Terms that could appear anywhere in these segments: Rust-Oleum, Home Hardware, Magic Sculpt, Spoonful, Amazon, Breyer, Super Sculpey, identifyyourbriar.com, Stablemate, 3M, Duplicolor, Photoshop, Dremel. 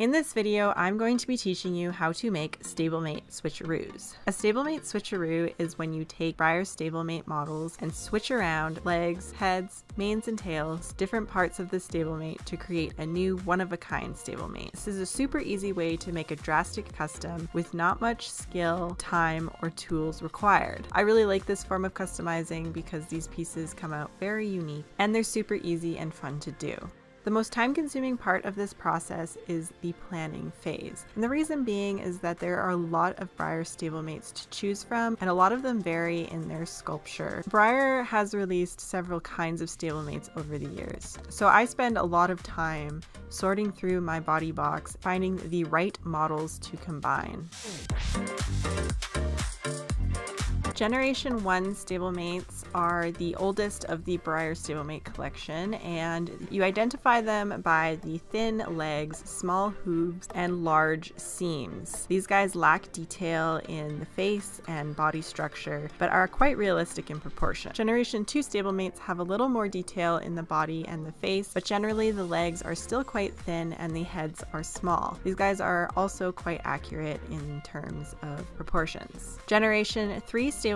In this video, I'm going to be teaching you how to make stablemate switcheroos. A stablemate switcheroo is when you take Breyer stablemate models and switch around legs, heads, manes, and tails, different parts of the stablemate to create a new one-of-a-kind stablemate. This is a super easy way to make a drastic custom with not much skill, time, or tools required. I really like this form of customizing because these pieces come out very unique and they're super easy and fun to do. The most time-consuming part of this process is the planning phase. And the reason being is that there are a lot of Breyer stablemates to choose from, and a lot of them vary in their sculpture. Breyer has released several kinds of stablemates over the years, so I spend a lot of time sorting through my body box, finding the right models to combine. Generation 1 stablemates are the oldest of the Breyer stablemate collection, and you identify them by the thin legs, small hooves, and large seams. These guys lack detail in the face and body structure, but are quite realistic in proportion. Generation 2 stablemates have a little more detail in the body and the face, but generally the legs are still quite thin and the heads are small. These guys are also quite accurate in terms of proportions. Generation 3 stablemates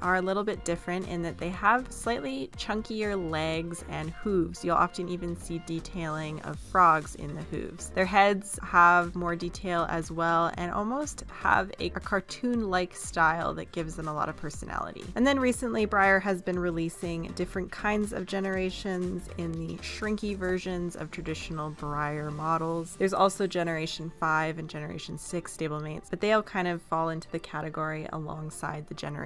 are a little bit different in that they have slightly chunkier legs and hooves. You'll often even see detailing of frogs in the hooves. Their heads have more detail as well and almost have a cartoon-like style that gives them a lot of personality. And then recently Breyer has been releasing different kinds of generations in the shrinky versions of traditional Breyer models. There's also Generation 5 and Generation 6 stablemates, but they all kind of fall into the category alongside the Generation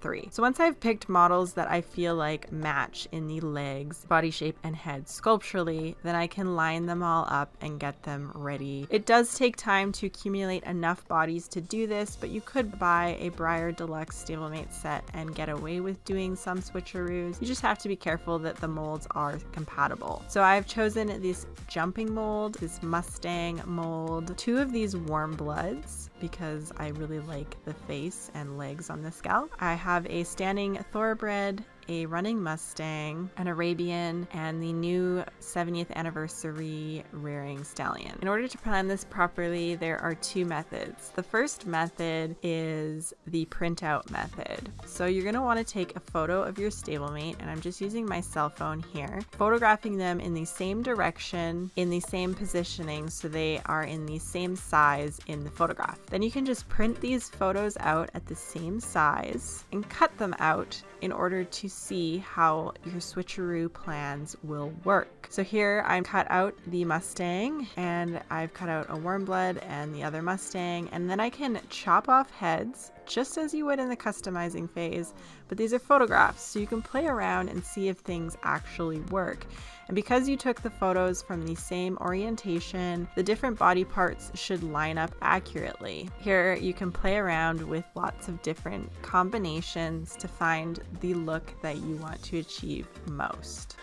3. So once I've picked models that I feel like match in the legs, body shape, and head sculpturally, then I can line them all up and get them ready. It does take time to accumulate enough bodies to do this, but you could buy a Breyer Deluxe stablemate set and get away with doing some switcheroos. You just have to be careful that the molds are compatible. So I've chosen this jumping mold, this Mustang mold, two of these warm bloods because I really like the face and legs on the scalp. I have a standing thoroughbred, a running Mustang, an Arabian, and the new 70th anniversary rearing stallion. In order to plan this properly, there are two methods. The first method is the printout method. So you're gonna wanna take a photo of your stablemate, and I'm just using my cell phone here, photographing them in the same direction, in the same positioning, so they are in the same size in the photograph. Then you can just print these photos out at the same size and cut them out in order to see how your switcheroo plans will work. So here I'm cut out the Mustang, and I've cut out a Warmblood and the other Mustang, and then I can chop off heads just as you would in the customizing phase, but these are photographs, so you can play around and see if things actually work. And because you took the photos from the same orientation, the different body parts should line up accurately. Here you can play around with lots of different combinations to find the look that you want to achieve most.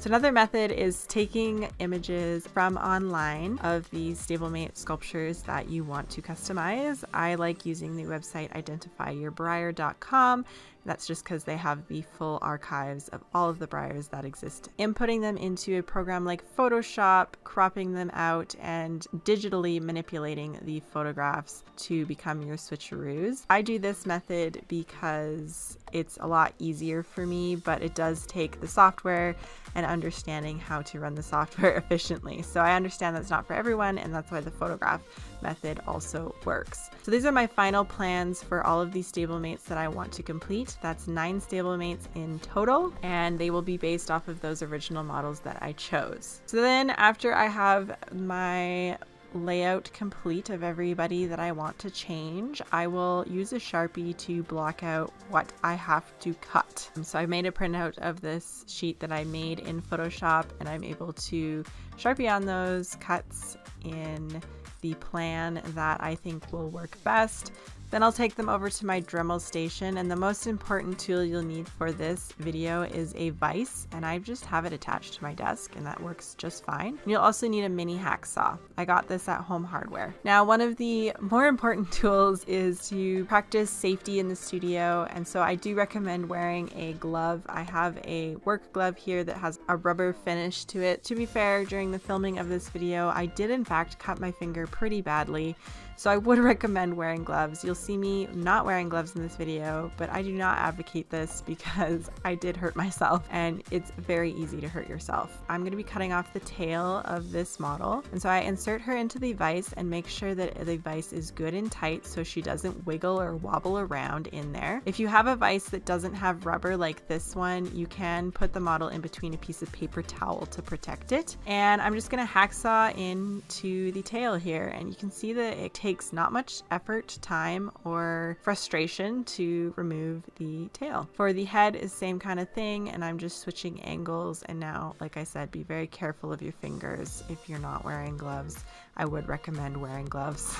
So another method is taking images from online of the stablemate sculptures that you want to customize. I like using the website identifyyourbriar.com. That's just because they have the full archives of all of the Breyers that exist. Inputting them into a program like Photoshop, cropping them out, and digitally manipulating the photographs to become your switcheroos. I do this method because it's a lot easier for me, but it does take the software and understanding how to run the software efficiently. So I understand that's not for everyone, and that's why the photograph method also works. So these are my final plans for all of these stablemates that I want to complete. That's 9 stablemates in total, and they will be based off of those original models that I chose. So then after I have my layout complete of everybody that I want to change, I will use a Sharpie to block out what I have to cut. So I made a printout of this sheet that I made in Photoshop, and I'm able to Sharpie on those cuts in the plan that I think will work best. Then I'll take them over to my Dremel station, and the most important tool you'll need for this video is a vise, and I just have it attached to my desk and that works just fine. You'll also need a mini hacksaw. I got this at Home Hardware. Now, one of the more important tools is to practice safety in the studio, and so I do recommend wearing a glove. I have a work glove here that has a rubber finish to it. To be fair, during the filming of this video, I did in fact cut my finger pretty badly, so I would recommend wearing gloves. You'll see me not wearing gloves in this video, but I do not advocate this because I did hurt myself and it's very easy to hurt yourself. I'm going to be cutting off the tail of this model, and so I insert her into the vise and make sure that the vise is good and tight so she doesn't wiggle or wobble around in there. If you have a vise that doesn't have rubber like this one, you can put the model in between a piece of paper towel to protect it. And I'm just going to hacksaw into the tail here, and you can see that it takes not much effort, time, or frustration to remove the tail. For the head is same kind of thing, and I'm just switching angles. And now, like I said, be very careful of your fingers if you're not wearing gloves. I would recommend wearing gloves.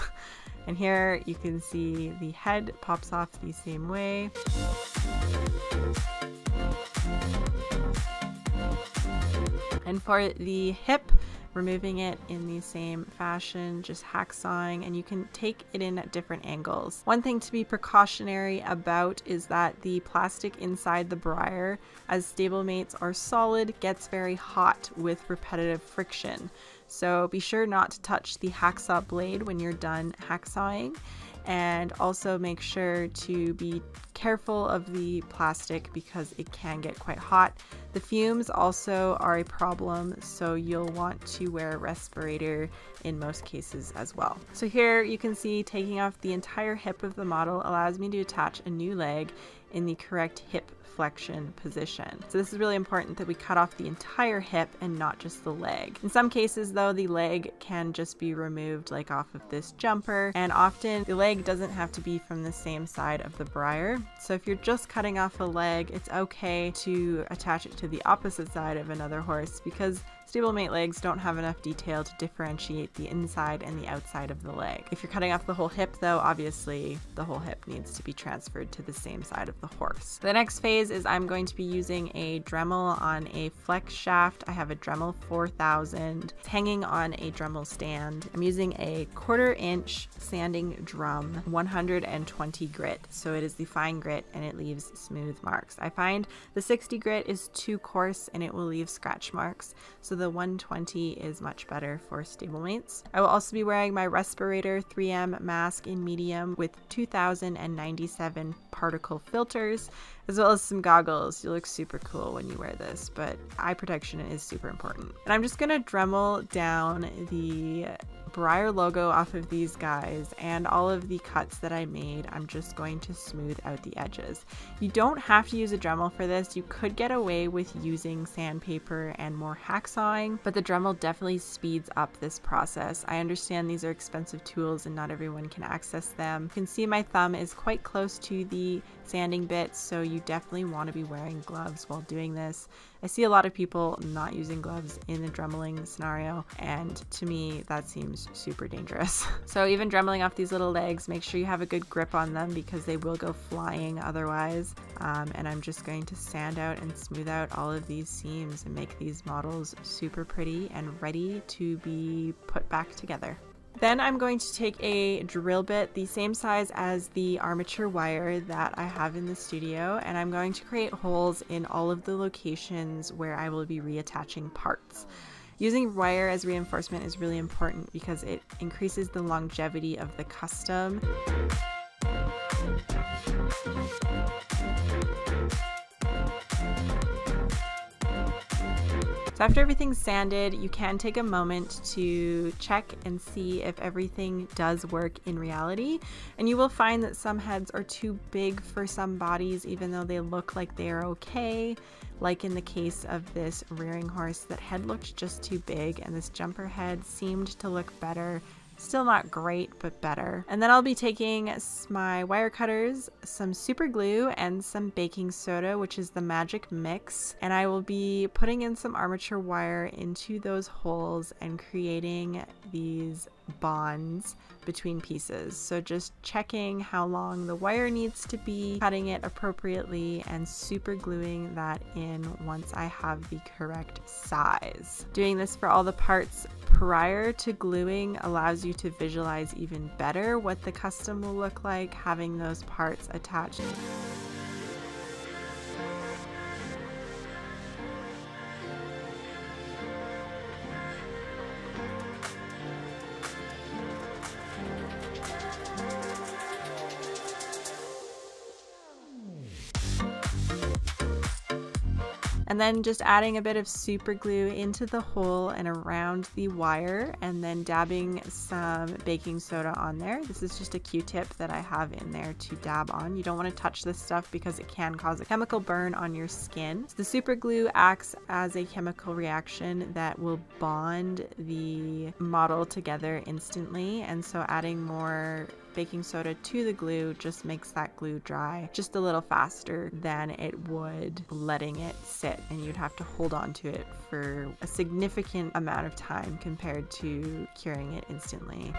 And here you can see the head pops off the same way. And for the hip, removing it in the same fashion, just hacksawing, and you can take it in at different angles. One thing to be precautionary about is that the plastic inside the Breyer, as stablemates are solid, gets very hot with repetitive friction. So be sure not to touch the hacksaw blade when you're done hacksawing, and also make sure to be careful of the plastic because it can get quite hot. The fumes also are a problem, so you'll want to wear a respirator in most cases as well. So here you can see taking off the entire hip of the model allows me to attach a new leg in the correct hip flexion position. So this is really important that we cut off the entire hip and not just the leg. In some cases though, the leg can just be removed like off of this jumper, and often the leg doesn't have to be from the same side of the Breyer. So if you're just cutting off a leg, it's okay to attach it to the opposite side of another horse because stablemate legs don't have enough detail to differentiate the inside and the outside of the leg. If you're cutting off the whole hip though, obviously the whole hip needs to be transferred to the same side of the horse. The next phase is I'm going to be using a Dremel on a flex shaft. I have a Dremel 4000. It's hanging on a Dremel stand. I'm using a 1/4 inch sanding drum, 120 grit. So it is the fine grit and it leaves smooth marks. I find the 60 grit is too coarse and it will leave scratch marks. So the 120 is much better for stablemates. I will also be wearing my respirator 3M mask in medium with 2097 particle filters, as well as some goggles. You look super cool when you wear this, but eye protection is super important. And I'm just gonna Dremel down the Breyer logo off of these guys, and all of the cuts that I made, I'm just going to smooth out the edges. You don't have to use a Dremel for this. You could get away with using sandpaper and more hacksawing, but the Dremel definitely speeds up this process. I understand these are expensive tools and not everyone can access them. You can see my thumb is quite close to the sanding bit, so you definitely want to be wearing gloves while doing this. I see a lot of people not using gloves in the Dremeling scenario, and to me that seems super dangerous. So even Dremeling off these little legs, make sure you have a good grip on them because they will go flying otherwise. And I'm just going to sand out and smooth out all of these seams and make these models super pretty and ready to be put back together. Then I'm going to take a drill bit the same size as the armature wire that I have in the studio, and I'm going to create holes in all of the locations where I will be reattaching parts. Using wire as reinforcement is really important because it increases the longevity of the custom. So after everything's sanded, you can take a moment to check and see if everything does work in reality. And you will find that some heads are too big for some bodies, even though they look like they are okay. Like in the case of this rearing horse, that head looked just too big, and this jumper head seemed to look better. Still not great, but better. And then I'll be taking my wire cutters, some super glue, and some baking soda, which is the magic mix. And I will be putting in some armature wire into those holes and creating these bonds between pieces. So just checking how long the wire needs to be, cutting it appropriately, and super gluing that in once I have the correct size. Doing this for all the parts prior to gluing allows you to visualize even better what the custom will look like, having those parts attached. And then just adding a bit of super glue into the hole and around the wire, and then dabbing some baking soda on there. This is just a Q-tip that I have in there to dab on. You don't want to touch this stuff because it can cause a chemical burn on your skin. So the super glue acts as a chemical reaction that will bond the model together instantly, and so adding more baking soda to the glue just makes that glue dry just a little faster than it would letting it sit, and you'd have to hold on to it for a significant amount of time compared to curing it instantly.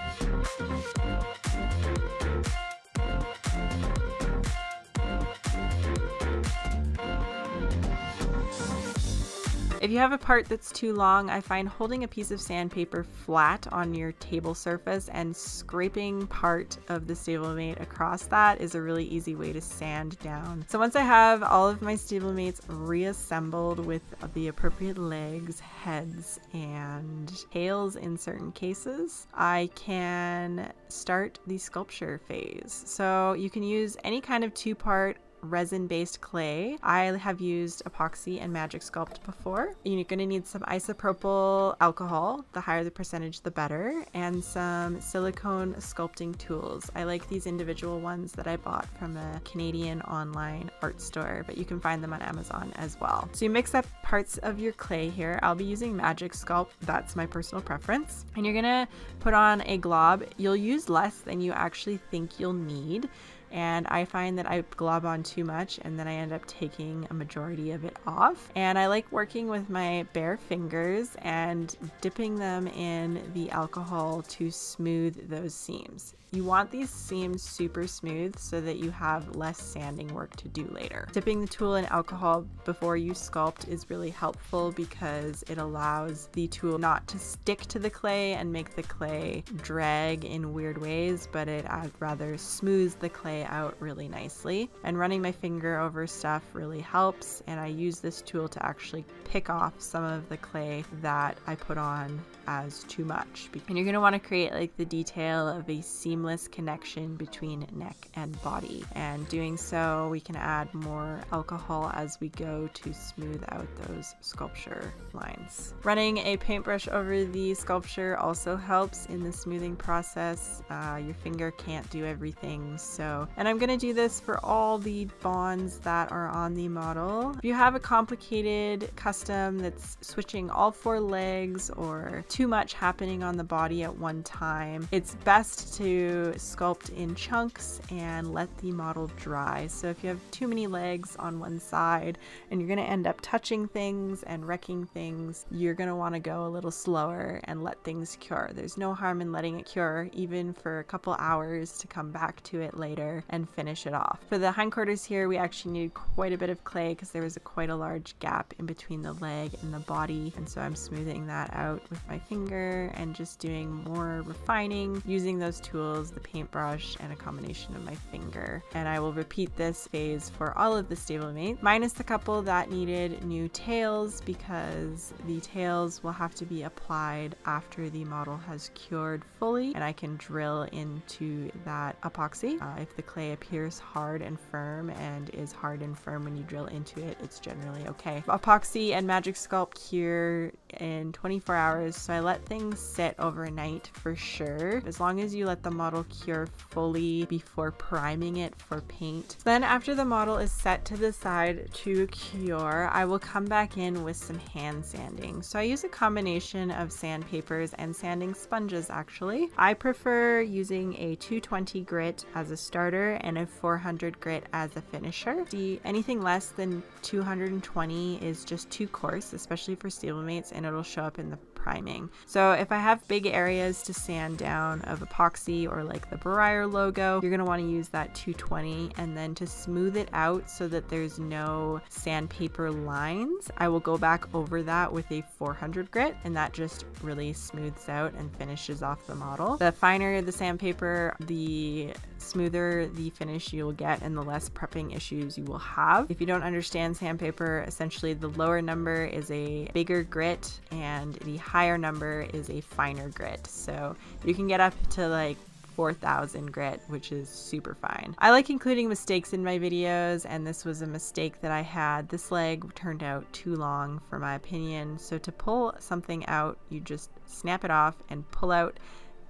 If you have a part that's too long, I find holding a piece of sandpaper flat on your table surface and scraping part of the stablemate across that is a really easy way to sand down. So once I have all of my stablemates reassembled with the appropriate legs, heads, and tails in certain cases, I can start the sculpture phase. So you can use any kind of two-part resin-based clay. I have used epoxy and Magic Sculpt before. You're going to need some isopropyl alcohol, the higher the percentage the better, and some silicone sculpting tools. I like these individual ones that I bought from a Canadian online art store, but you can find them on Amazon as well. So you mix up parts of your clay here. I'll be using Magic Sculpt, that's my personal preference. And you're going to put on a glob. You'll use less than you actually think you'll need. And I find that I glob on too much and then I end up taking a majority of it off. And I like working with my bare fingers and dipping them in the alcohol to smooth those seams. You want these seams super smooth so that you have less sanding work to do later. Dipping the tool in alcohol before you sculpt is really helpful because it allows the tool not to stick to the clay and make the clay drag in weird ways, but I'd rather smooth the clay out really nicely. And running my finger over stuff really helps, and I use this tool to actually pick off some of the clay that I put on as too much. And you're going to want to create like the detail of a seamless connection between neck and body, and doing so we can add more alcohol as we go to smooth out those sculpture lines. Running a paintbrush over the sculpture also helps in the smoothing process. Your finger can't do everything, so, and I'm going to do this for all the bonds that are on the model. If you have a complicated custom that's switching all four legs or too much happening on the body at one time, it's best to sculpt in chunks and let the model dry. So if you have too many legs on one side and you're going to end up touching things and wrecking things, you're going to want to go a little slower and let things cure. There's no harm in letting it cure even for a couple hours to come back to it later and finish it off. For the hindquarters here, we actually needed quite a bit of clay because there was quite a large gap in between the leg and the body, and so I'm smoothing that out with my finger and just doing more refining using those tools, the paintbrush, and a combination of my finger. And I will repeat this phase for all of the stablemates, minus the couple that needed new tails because the tails will have to be applied after the model has cured fully, and I can drill into that epoxy. If the clay appears hard and firm and is hard and firm when you drill into it, it's generally okay. Epoxy and Magic Sculpt cure in 24 hours, so I let things sit overnight for sure, as long as you let the model cure fully before priming it for paint. Then after the model is set to the side to cure, I will come back in with some hand sanding. So I use a combination of sandpapers and sanding sponges actually. I prefer using a 220 grit as a starter and a 400 grit as a finisher. Anything less than 220 is just too coarse, especially for stablemates, and it'll show up in the priming. So if I have big areas to sand down of epoxy or like the Breyer logo, you're gonna wanna use that 220, and then to smooth it out so that there's no sandpaper lines, I will go back over that with a 400 grit, and that just really smooths out and finishes off the model. The finer the sandpaper, the smoother the finish you'll get and the less prepping issues you will have. If you don't understand sandpaper, essentially the lower number is a bigger grit and the higher number is a finer grit. So you can get up to like 4,000 grit, which is super fine. I like including mistakes in my videos, and this was a mistake that I had. This leg turned out too long for my opinion, so to pull something out, you just snap it off and pull out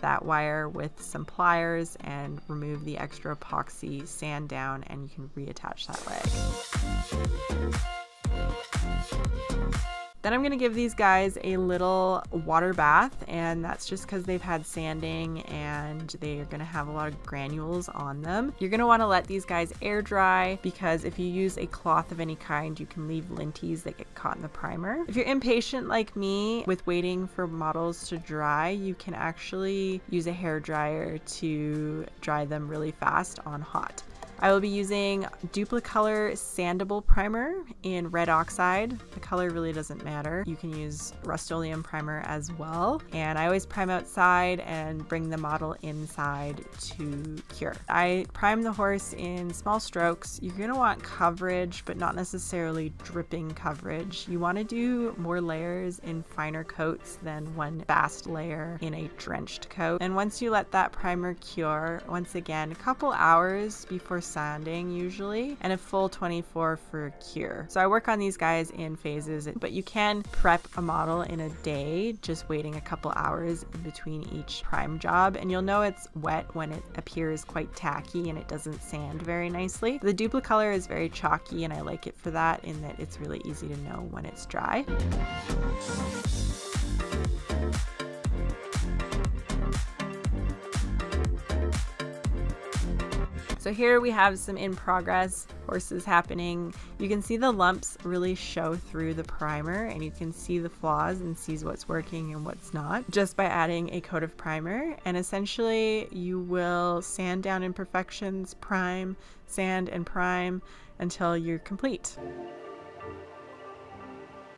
that wire with some pliers and remove the extra epoxy, sand down, and you can reattach that leg. Then I'm gonna give these guys a little water bath, and that's just because they've had sanding and they are gonna have a lot of granules on them. You're gonna wanna let these guys air dry, because if you use a cloth of any kind, you can leave linties that get caught in the primer. If you're impatient like me with waiting for models to dry, you can actually use a hairdryer to dry them really fast on hot. I will be using Duplicolor Sandable Primer in red oxide. The color really doesn't matter. You can use Rust-Oleum primer as well. And I always prime outside and bring the model inside to cure. I prime the horse in small strokes. You're gonna want coverage, but not necessarily dripping coverage. You wanna do more layers in finer coats than one fast layer in a drenched coat. And once you let that primer cure, once again, a couple hours before sanding usually, and a full 24 for cure. So I work on these guys in phases, but you can prep a model in a day, just waiting a couple hours in between each prime job, and you'll know it's wet when it appears quite tacky and it doesn't sand very nicely. The Duplicolor is very chalky, and I like it for that, in that it's really easy to know when it's dry. So here we have some in progress horses happening. You can see the lumps really show through the primer, and you can see the flaws and sees what's working and what's not, just by adding a coat of primer. And essentially you will sand down imperfections, prime, sand and prime until you're complete.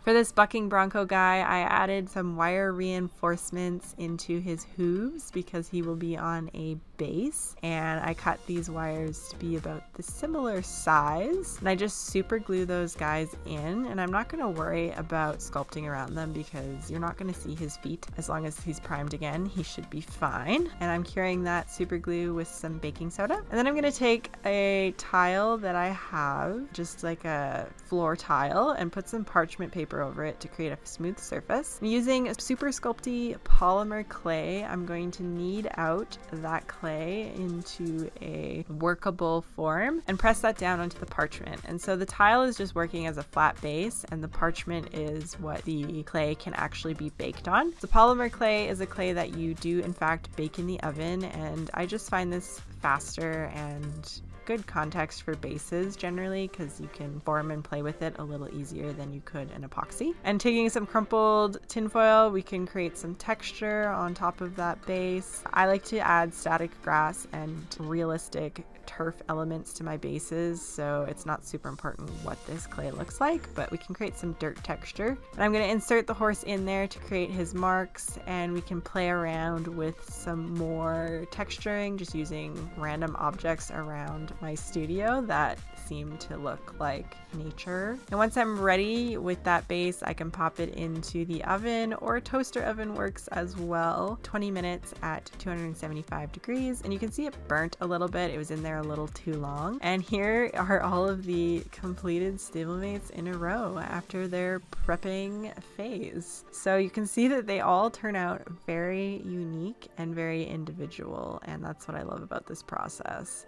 For this bucking bronco guy, I added some wire reinforcements into his hooves because he will be on a base, and I cut these wires to be about the similar size, and I just super glue those guys in, and I'm not going to worry about sculpting around them because you're not going to see his feet. As long as he's primed again, he should be fine. And I'm curing that super glue with some baking soda, and then I'm going to take a tile that I have, just like a floor tile, and put some parchment paper over it to create a smooth surface. I'm using Super Sculpey polymer clay. I'm going to knead out that clay into a workable form and press that down onto the parchment. And so the tile is just working as a flat base, and the parchment is what the clay can actually be baked on. So polymer clay is a clay that you do in fact bake in the oven, and I just find this faster and good context for bases generally, because you can form and play with it a little easier than you could an epoxy. And taking some crumpled tinfoil, we can create some texture on top of that base. I like to add static grass and realistic turf elements to my bases, so it's not super important what this clay looks like, but we can create some dirt texture. And I'm going to insert the horse in there to create his marks, and we can play around with some more texturing, just using random objects around my studio that seem to look like nature. And once I'm ready with that base, I can pop it into the oven, or a toaster oven works as well. 20 minutes at 275 degrees, and you can see it burnt a little bit. It was in there a little too long. And here are all of the completed stablemates in a row after their prepping phase. So you can see that they all turn out very unique and very individual, and that's what I love about this process.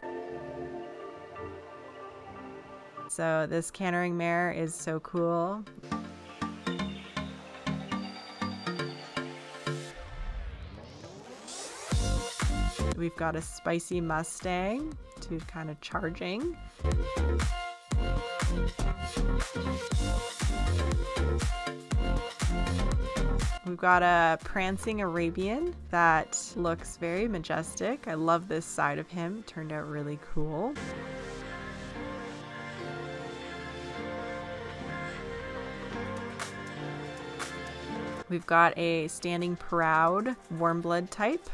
So this cantering mare is so cool. We've got a spicy Mustang to kind of charging. We've got a prancing Arabian that looks very majestic. I love this side of him, turned out really cool. We've got a standing proud warmblood type.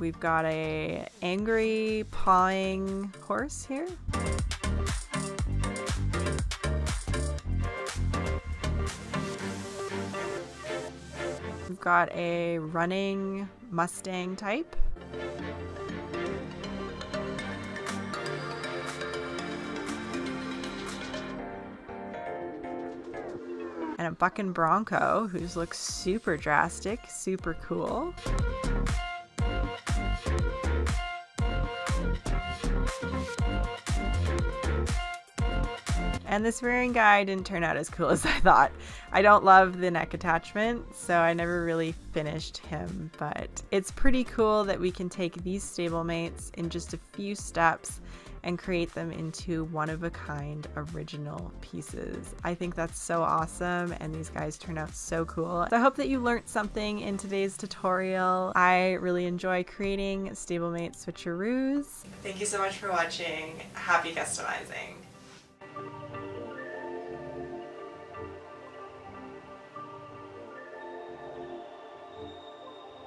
We've got a angry pawing horse here. We've got a running Mustang type. And a bucking bronco who looks super drastic, super cool. And this rearing guy didn't turn out as cool as I thought. I don't love the neck attachment, so I never really finished him, but it's pretty cool that we can take these stablemates in just a few steps and create them into one-of-a-kind original pieces. I think that's so awesome, and these guys turn out so cool. So I hope that you learned something in today's tutorial. I really enjoy creating stablemate switcheroos. Thank you so much for watching. Happy customizing.